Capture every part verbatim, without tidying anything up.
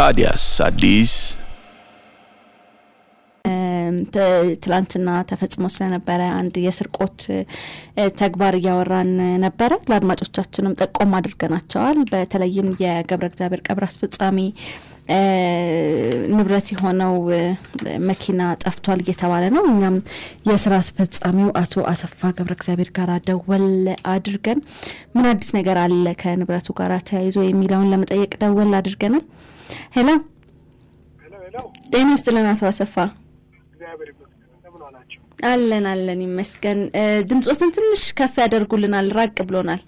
تاديا ساديس تلانتنا تفتح مسلنا برا عند يسر قط تكبر يوران نبرة لما تشتغلنا تقوم على القناة بتلين يا قبرك زابر قبرس فتسامي نبرتي هنا ومكينات أفطال يتوالنا ونعم يسر فتسامي وأتو أصفى قبرك زابر كرادة ولا أدرجن من أدرس نجار على كنبرتو كراتها يزوي ميلون لما تأيك ده ولا أدرجنا هلا دين استلنا توصفى أهلاً أهلاً مسكن دمت أصلاً تنش كافي درقو لنا الراق قبلونا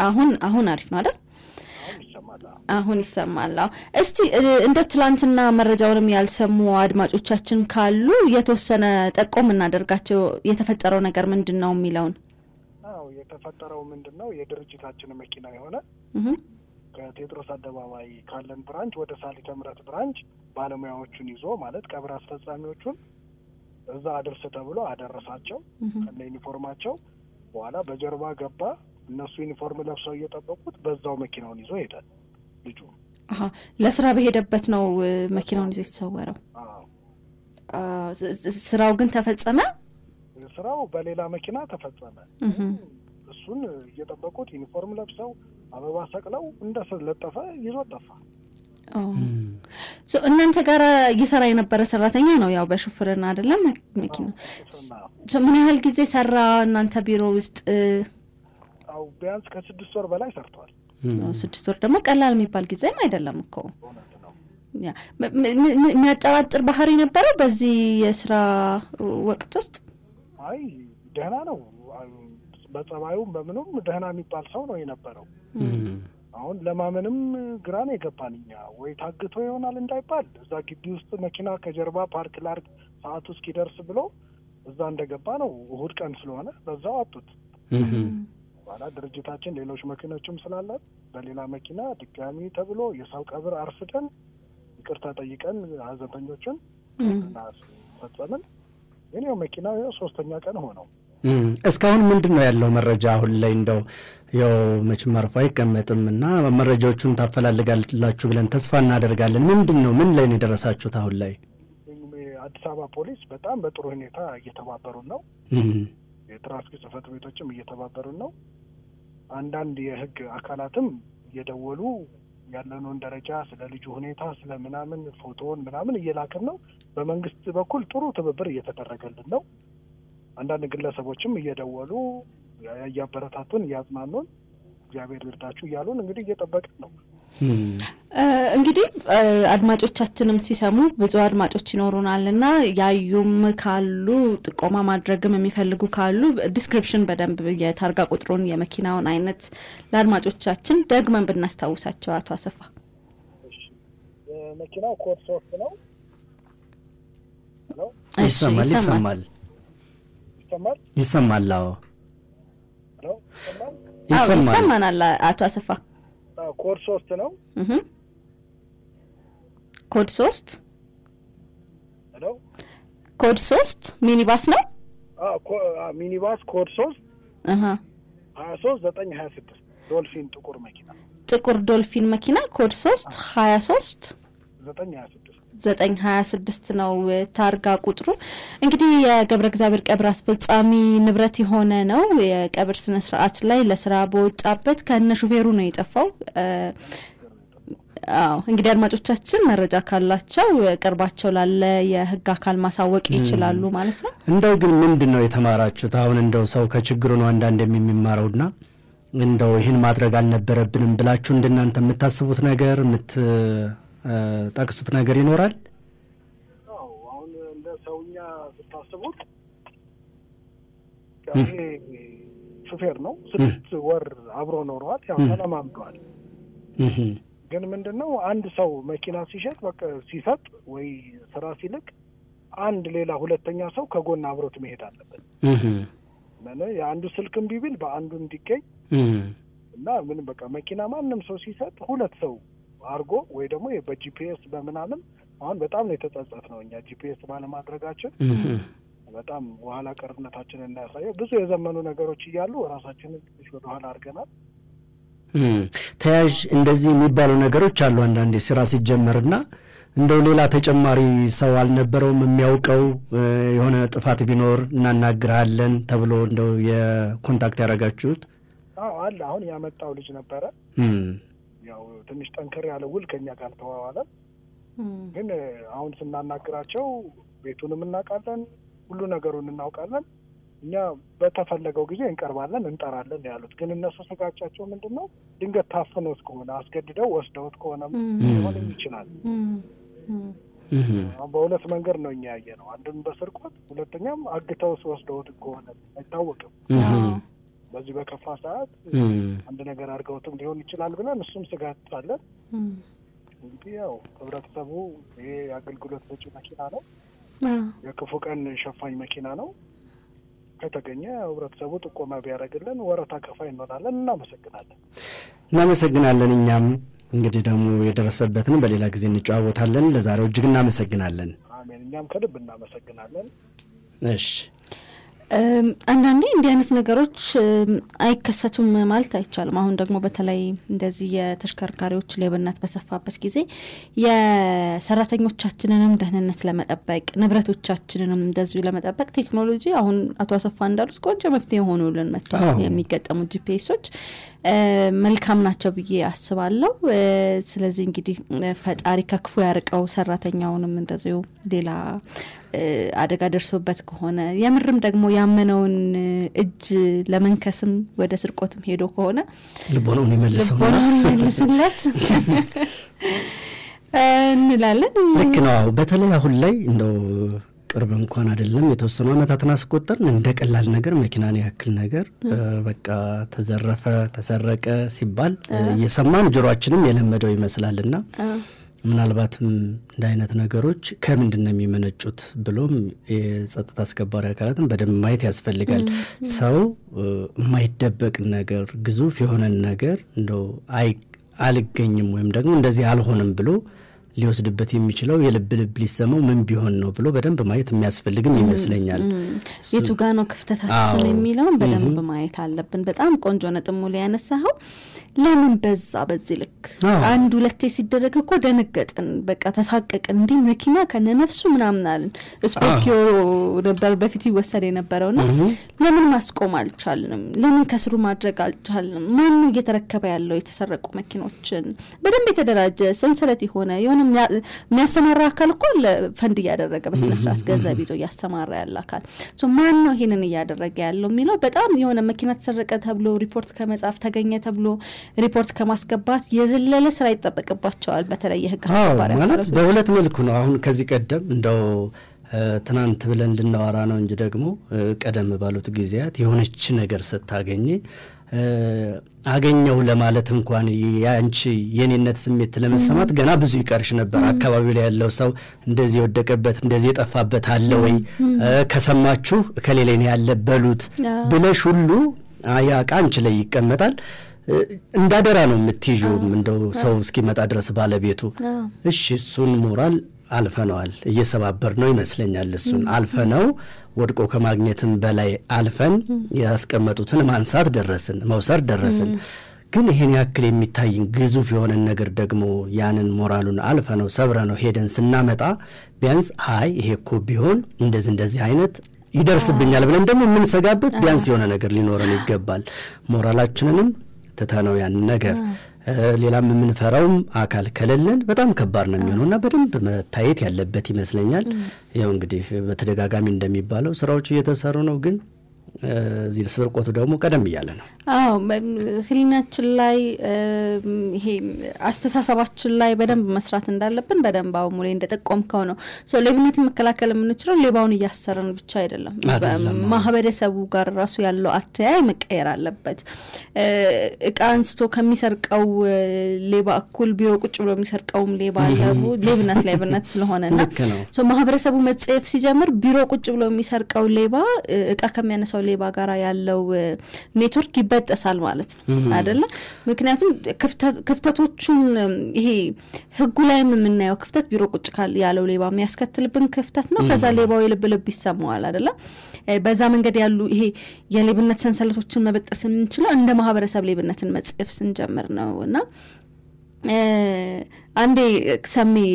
أهون أهون عرفنا هذا أهون يسمى الله استي انت تلانتنا مرة جاورم يالسمو عدماج وچاچن كالو يتوسنا تقومنا درقاتو يتفترون اگر من دنو ميلون يتفترون من دنو يدرجتاتشن مكينا يهونا كتدرس الدواوي كالن برانج ودسالي كامرات برانج ባለሙያዎችን ይዞ ማለት ቀብር አስተዛሚዎችን እዛ አድርሰ ተብሎ አደረሳቸው እና ዩኒፎርማቸው በኋላ በጀርባ ገባ እነሱ ዩኒፎርም ለብሰው እየተጠበቁት በዛው መኪናውን ይዞ ሄደ ልጁ አሃ ለስራ በሄደበት ነው መኪናውን ይዞ ተሰወረው አዎ ስራው ግን ተፈጸመ ስራው በሌላ መኪና ተፈጸመ እሱን እየተጠበቁት ዩኒፎርም ለብሰው አበባ ሰቅለው እንደሰለጠፈ ይዞ ተፋ اه سو انن تجارا يسرا ينبر سراتنيا نو ياو بشوفرنا አይደለም መኪና سو ምን ያህል ጊዜ ሰራ እናንተ ቢሮ ውስጥ አው ቢያንስ ከ6 ወር በላይ ሰርቷል ነው ስድስት ወር ደግሞ ቀላል የሚባል ጊዜም አይደለም እኮ ያ የሚያጠራጥር ባህሪ ነበረ በዚህ የስራ ወቅት ውስጥ አይ ደህና ነው በጸባዩም በምንም ደህና የሚባል ሰው ነው የነበረው አሁን ለማመንም ግራኔ ገባንኛ ወይ ታግቶ ይሆናል እንዳይባል እዛ ግቢ ውስጥ መኪና ከጀርባ ፓርክ ላርክ ሰዓት ውስጥ ይደርስ ብሎ እዛ እንደገባ ነው እሁድ ቀን ስለሆነ በዛው አጥቶት ባላ ድርጅታችን ሌሎች መኪኖችም ስላላት በሌላ መኪና ድጋሚ ተብሎ የሰው ቀብር አርፍተን ይቅርታ ጠይቀን አዘንተኞችን እናስፈጸምን የኔው መኪና ሶስተኛ ቀን ሆነው እስካሁን ምንድነው ያለው መረጃ አሁን ላይ እንደው ያው መጭመርፋ ይቀመጥምና መረጃዎቹን ታፈላልጋላችሁ ብለን ተስፋ እናደርጋለን ምንድነው ምን ላይ ነው ደረሳችሁት አሁን ላይ አዲስ አበባ ፖሊስ በጣም በጥሩ ሁኔታ እየተባበሩ ነው የትራፊክ ጽፈት ቤቶችም እየተባበሩ ነው አንዳንድ የህግ አካላትም እየደወሉ ያለነውን ደረጃ ስለ ልጅ ሁኔታ ስለ ምናምን ፎቶን ምናምን እየላከን ነው በመንግስት በኩል ጥሩ ትብብር እየተደረገልን ነው አንዳንድ ግለሰቦችም እየደወሉ ያያበረታቱን ያጽናኑን እግዚአብሔር ይርዳችሁ ያሉን እንግዲህ እየተጠበቀን ነው እንግዲህ አድማጮቻችንም ሲሰሙ ብዙ አድማጮች ይኖሩናልና ያዩም ካሉ ጥቆማ ማድረግም የሚፈልጉ ካሉ ዲስክሪፕሽን በደንብ የታርጋ ቁጥሩን የመኪናውን አይነት ለአድማጮቻችን ደግመን ብናስተዋውሳቸው አቶ አሰፋ እሺ የመኪናው ኮድ ሶስት ነው ነው ይሰማል ይሰማል ይሰማል አዎ ይሰማል ይሰማናል አቶ አሰፋ ኮድ ሶስት ነው እህ ኮድ ሶስት አሎ ኮድ ሶስት ሚኒባስ ነው አዎ ሚኒባስ ኮድ ሶስት እህ ሀያ ሶስት ዘጠኝ ሀያ ስድስት ዶልፊን ጥቁር መኪና ጥቁር ዶልፊን መኪና ኮድ ሶስት ሀያ ሶስት ዘጠኝ ሀያ ስድስት ዘጠኝ ሀያ ስድስት ነው ታርጋ ቁጥሩ እንግዲህ የገብረ እግዚአብሔር ቀብር አስፈጻሚ ንብረት ሆነ ነው የቀብር ስነ ስርዓት ላይ ለስራ ቦጫበት ከነ ሹፌሩ ነው የጠፋው አዎ እንግዲህ አድማጮቻችን መረጃ ካላቸው ቅርባቸው ላለ የህግ አካል ማሳወቅ ይችላሉ ማለት ነው እንደው ግን ምንድነው የተማራችሁት አሁን እንደው ሰው ከችግሩ ነው አንዳንድ የሚማረውና እንደው ይሄን ማድረግ አልነበረብንም ብላችሁ እንደናንተ የምታስቡት ነገር ምት ታክሱት ነገር ይኖራል አዎ አሁን እንደ ሰውኛ ተታስቡት ያው ሹፌር ነው ስድስት ወር አብሮ ኖሯል ያው ተለማምዷል እህ ግን ምንድነው አንድ ሰው መኪና ሲሸጥ በቃ ሲሰጥ ወይ ስራ ሲልክ አንድ ሌላ ሁለተኛ ሰው ከጎን አብሮት መሄድ አለበት እህ ማለት ያ አንዱ ስልክም ቢብል በአንዱ እንዲገኝ እህ እና ምን በቃ መኪና ማንንም ሰው ሲሰጥ ሁለት ሰው አርጎ ወይ ደግሞ በጂፒኤስ በመናለም አሁን በጣም ነው የተጠጣጥነው እኛ ጂፒኤስ ባለማድረጋችን በጣም ዋላ ቀርነታችንን እናሳየ ብዙ የዘመኑ ነገሮች ይያሉ ራሳችንን ትንሽ ወደ ኋላ አርገናል تاج اندزي ميبالو نغروچ አሉ አንዳንዴ ስራ ሲጀመርና እንደው ሌላ ተጨማሪ ሰው አልነበረውም የሚያውቀው የሆነ ጥፋት ቢኖር እናናግራለን ተብሎ እንደው የኮንታክት ያረጋችሁት? አዎ አለ። አሁን ያመጣው ልጅ ነበረ። ያው ትንሽ ጠንከር ያለ ውል ከኛ ጋር ተዋዋለ። ግን አሁን ስናናግራቸው ቤቱንም እናውቃለን ሁሉ ነገሩን እናውቃለን እኛ በተፈለገው ጊዜ እንቀርባለን እንጠራለን ያሉት ግን እነሱ ስጋጫቸው ምንድነው ድንገት ታፈነው እስከሆነ አስገድደው ወስደውት ከሆነ ምን ይችላል በሁለት መንገድ ነው እኛ ያየነው አንድም በስርቆት ሁለተኛም አግተው ወስደውት ከሆነ አይታወቅም በዚህ በከፋ ሰዓት አንድ ነገር አድርገውትም ሊሆን ይችላል ብለን እሱም ስጋት አለ እንዲያው ህብረተሰቡ የአገልግሎት ወጪ መኪና ነው የከፎቀን ሸፋኝ መኪና ነው ከተገኘ ህብረተሰቡ ጥቆማ ቢያደርግልን ወራታ ከፋይ እንሆናለን እና መሰግናለን እና መሰግናለን እኛም እንግዲህ ደሞ የደረሰበትን በሌላ ጊዜ እንጫወታለን ለዛሬው እጅግና መሰግናለን አሜን እኛም ከልብና መሰግናለን እሺ አንዳንዴ እንዲህ አይነት ነገሮች አይከሰቱም ማለት አይቻልም አሁን ደግሞ በተለይ እንደዚህ የተሽከርካሪዎች ሌብነት በሰፋበት ጊዜ የሰራተኞቻችንንም ደህንነት ለመጠበቅ ንብረቶቻችንንም እንደዚህ ለመጠበቅ ቴክኖሎጂ አሁን አቶ አሰፋ እንዳሉት ቆንጆ መፍትሄ ሆኖልን መጥቷል የሚገጠሙ ጂፒኤሶች መልካም ናቸው ብዬ አስባለሁ ስለዚህ እንግዲህ ፈጣሪ ከክፉ ያርቀው ሰራተኛውንም እንደዚሁ ሌላ አደጋ ደርሶበት ከሆነ የምርም ደግሞ ያመነውን እጅ ለመንከስም ወደ ስርቆትም ሄዶ ከሆነ ልቦናውን ይመልሰው ልቦናውን ይመልስለት እንላለን ልክ ነው በተለይ አሁን ላይ እንደው ቅርብ እንኳን አይደለም የተወሰኑ አመታትን አስቆጠርን እንደቀላል ነገር መኪናን ያክል ነገር በቃ ተዘረፈ ተሰረቀ ሲባል የሰማን ጆሮአችንም የለመደው ይመስላልና ምናልባትም ዳይነት ነገሮች ከምንድነው የሚመነጩት ብሎም የጸጥታ አስከባሪ አካላትን በደንብ ማየት ያስፈልጋል ሰው የማይደበቅ ነገር ግዙፍ የሆነ ነገር እንደው አይ አልገኝም ወይም ደግሞ እንደዚህ አልሆንም ብሎ ሊወስድበት የሚችለው የልብ ልብ ሊሰማው ምን ቢሆን ነው ብሎ በደንብ ማየት የሚያስፈልግም ይመስለኛል የቱ ጋር ነው ክፍተታችን የሚለው በደንብ ማየት አለብን በጣም ቆንጆ ነጥብ ሙሉ ያነሳው ለምን በዛ በዚህ ልክ አንድ ሁለቴ ሲደረግ እኮ ደነገጥን በቃ ተሳቀቅን እንዴ መኪና ከነነፍሱ ምናምናልን ስፖኪዮ ነበር በፊት ይወሰድ የነበረውና ለምን ማስቆም አልቻልንም ለምን ከስሩ ማድረግ አልቻልንም ማን ነው እየተረከበ ያለው የተሰረቁ መኪኖችን በደንብ የተደራጀ ሰንሰለት ሆነ የሚያሰማራ አካል እኮ ለፈንድ ያደረገ በስነስርዓት ገንዘብ ይዞ ያሰማራ ያላካል ሶ ማን ነው ይሄንን ያደረገ ያለው የሚለው በጣም የሆነ መኪና ተሰረቀ ተብሎ ሪፖርት ከመጻፍ ተገኘ ተብሎ ሪፖርት ከማስገባት የዘለለ ስራ ይተጠበቀባቸዋል በተለየ ህግ አስከባሪ ማለት በሁለት መልኩ ነው አሁን ከዚህ ቀደም እንደው ትናንት ብለን ልናወራ ነው እንጂ ደግሞ ቀደም ባሉት ግዚያት የሆነች ነገር ስታገኘ አገኘው ለማለት እንኳን ያንቺ የኔነት ስሜት ለመሰማት ገና ብዙ ይቀርሽ ነበር አካባቢው ላይ ያለው ሰው እንደዚህ ወደቀበት እንደዚህ የጠፋበት አለ ወይ ከሰማችሁ ከሌለኝ ያለበሉት ብለሽ ሁሉ ያቃንች ላይ ይቀመጣል እንዳደረ ነው የምትይዩው እንደው ሰው እስኪመጣ ድረስ ባለቤቱ እሺ እሱን ሞራል አልፈናል እየሰባበር ነው ይመስለኛል እሱን አልፈነው ወድቆ ከማግኔትም በላይ አልፈን ያስቀመጡትን ማንሳት ደረስን መውሰር ደረስን ግን ይሄን ያክል የሚታይን ግዙፍ የሆነ ነገር ደግሞ ያንን ሞራሉን አልፈነው ሰብረነው ሄደን ስናመጣ ቢያንስ አይ ይሄኮ ቢሆን እንደዚህ እንደዚህ አይነት ይدرسብኛል ብለን ደግሞ ምን ሰጋበት ቢያንስ የሆነ ነገር ሊኖረን ይገባል ሞራላችንንም ተታናው ያን ነገር ሌላም ምን ፈራው አካል ከለለን በጣም ከባድ ነው የሚሆነውና በደም በመታየት ያለበት ይመስለኛል ያው እንግዲህ በተደጋጋሚ እንደሚባለው ስራዎች እየተሰሩ ነው ግን እዚህ ስርቆቱ ደግሞ ቀደም ይያለ ነው አዎ ህሊናችን ላይ ይሄ አስተሳሰባችን ላይ በደንብ መስራት እንዳለብን በደንብ አው ሙሌ እንደተቆምከው ነው ሶ ለብነት መከላከል ምን ይችላል ሌባውን ያሰረን ብቻ አይደለም ማህበረሰቡ ጋር ራሱ ያለው አተያይ መቀየር አለበት እቃን ስቶ ከሚሰርቀው ሌባ እኩል ቢሮ ቁጭ ብሎ የሚሰርቀው ሌባ አለቡ ለብነት ላይ በነት ስለሆነና ሶ ማህበረሰቡ መጽፍ ሲጀምር ቢሮ ቁጭ ብሎ የሚሰርቀው ሌባ እቃ ከመያነሰው كابلي باجارا يالو نيتورك يبدأ أسأل مالتنا هذا لا ممكناتهم كفت كفتاتو شون هي هجولاي مننا وكفتات بيروقش كال يالو ليبا مياسكت لبن كفتاتنا كذا ليبا يلبل بيسموه هذا لا بزمن قد يالو هي يلي بنت سنسلتو شون ما بتأسمن شلون عندما هبر سبلي بنت المتسف سنجمرنا ونا عندي سامي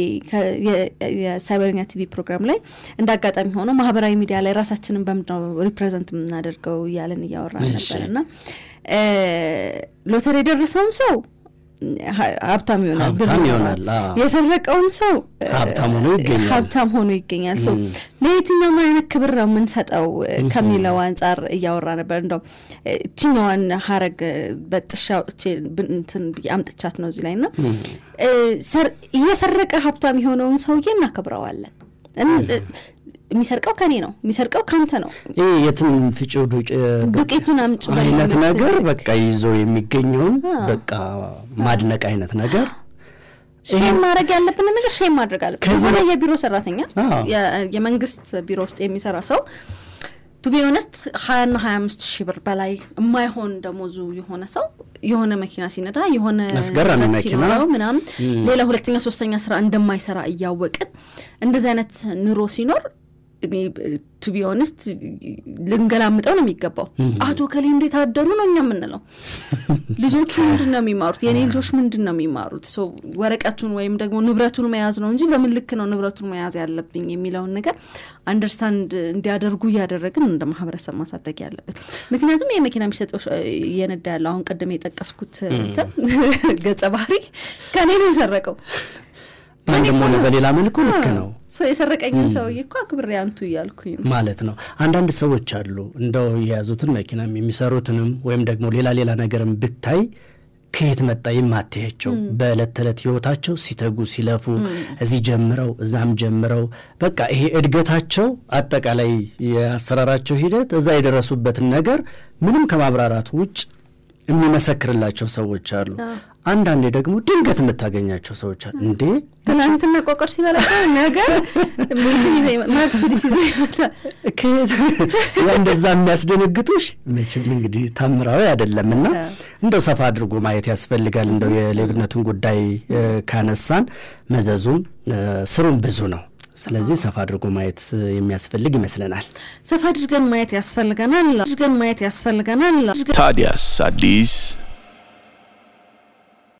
يا يا سايبرينيا تي في برنامج لي عندك قطعة هونا ما هبراي ميديا لي راساتشن بمن ريبريزنت من هذا الكو يالني يا ورا نبرنا لو تري درسهم سو هابتام يونا هابتام يونا لا يسرق أم سو هابتام هونو يجينا هابتام هونو يجينا سو ليتنا ما ينكبر من سات أو كميلا وانصار يا ورا نبرنا تينو أن هارج بتشاو تين بنتن بيعمد تشات نوزيلنا سر يسرق هابتام هونو أم سو يجينا كبر ولا مسرقوا كانينو مسرقوا كانتنو إيه يتم في جودج بقيتنا متشبع أي نتناجر بقى يزوي مكينهم بقى ما أدري كأي نتناجر شيء ما رجع لنا بنا نقدر شيء ما رجع لنا هذا يا بيرو سرتنيا يا يا منجست بيروست إيه مسراسو To be honest, خان هامست شبر بلاي ما يهون دموزو يهون سو يهون ماكينة سيندا يهون نسجرنا ماكينة منام ليله هو لتينا سوستينا سر عندما ما يسرع إياه وقت عند زينت نيروسينور To be honest لنقلام متأون ميجابو أهدو كلين ريت هادرون أني منلهم لجوش من دنا ميمارد يعني لجوش من دنا ميمارد so ورق أتون ويم دعو نبرتون ميازنا ونجي بملكنا نبرتون ميازي على لبيني ميلون نكر understand ده درجو يادرك نندا محبر سما ساتك على لبين ممكن هذا مية ممكن أمشي تقول يندا لهم قدميت أكسكت قت أباري كان ينسرقو عندما نقول لهم أنهم يقولون أنهم يقولون أنهم يقولون أنهم يقولون أنهم عندهم يقولون أنهم يقولون أنهم يقولون أنهم ويم أنهم ሌላ ሌላ ነገርም ብታይ ከየት መጣ የማታያቸው በእለት ተለት ህይወታቸው ሲተጉ ሲለፉ እዚህ ጀምረው እዛም ጀምረው በቃ ይሄ እድገታቸው አጠቃላይ ያሰራራቸው ሂደት እዛ ይደረሱበት ነገር ምንም ከማብራራት ውጭ የሚመሰክርላቸው ሰዎች አሉ አንድ አንዴ ደግሞ ድንገት መታገኛቸው ሰዎች አሉ እንዴ ትናንትና ቆቆር ሲበላው ነገር ምንድን ነው ማርሲዲስ ይዘውታ ከየት እንደዛ የሚያስደነግጡሽ መቼም እንግዲህ ታምራው አይደለምና እንደው ሰፋ አድርጎ ማየት ያስፈልጋል እንደው የሌብነቱን ጉዳይ ካነሳን መዘዙም ስሩም ብዙ ነው ስለዚህ ሰፋ አድርጎ ማየት የሚያስፈልግ ይመስለናል ሰፋ አድርገን ማየት ያስፈልጋናል አድርገን ማየት ያስፈልጋናል ታዲያስ አዲስ